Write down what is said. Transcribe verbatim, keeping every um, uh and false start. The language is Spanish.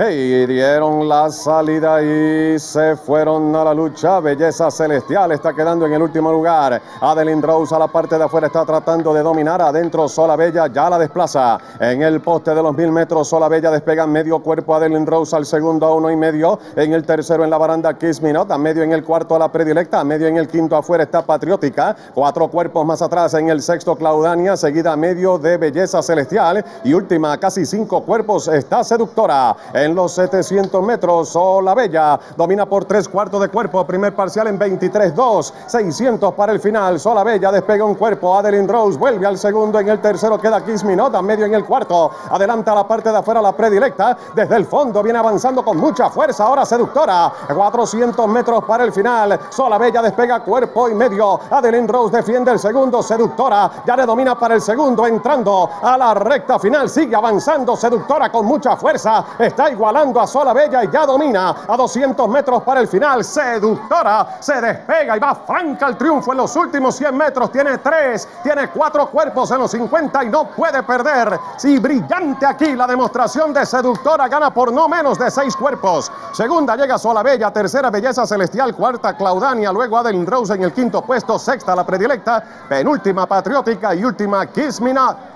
Y dieron la salida y se fueron a la lucha. Belleza Celestial está quedando en el último lugar. Adelynn Rose a la parte de afuera está tratando de dominar. Adentro Sola Bella ya la desplaza. En el poste de los mil metros Sola Bella despega medio cuerpo. Adelynn Rose al segundo a uno y medio. En el tercero en la baranda Kisminota. Medio en el cuarto a La Predilecta. Medio en el quinto afuera está Patriótica. Cuatro cuerpos más atrás en el sexto Claudania. Seguida a medio de Belleza Celestial. Y última casi cinco cuerpos está Seductora. En En los setecientos metros, Sola Bella domina por tres cuartos de cuerpo. Primer parcial en veintitrés dos. seiscientos para el final. Sola Bella despega un cuerpo. Adelynn Rose vuelve al segundo. En el tercero queda Kisminota. Medio en el cuarto. Adelanta la parte de afuera La Predilecta. Desde el fondo viene avanzando con mucha fuerza. Ahora Seductora. cuatrocientos metros para el final. Sola Bella despega cuerpo y medio. Adelynn Rose defiende el segundo. Seductora ya le domina para el segundo. Entrando a la recta final. Sigue avanzando Seductora con mucha fuerza. Está igualando a Sola Bella y ya domina a doscientos metros para el final. Seductora se despega y va franca al triunfo en los últimos cien metros. Tiene tres, tiene cuatro cuerpos en los cincuenta y no puede perder. Sí, brillante aquí la demostración de Seductora. Gana por no menos de seis cuerpos. Segunda llega Sola Bella, tercera Belleza Celestial, cuarta Claudania, luego Adelynn Rose en el quinto puesto, sexta La Predilecta, penúltima Patriótica y última Kiss Me Not.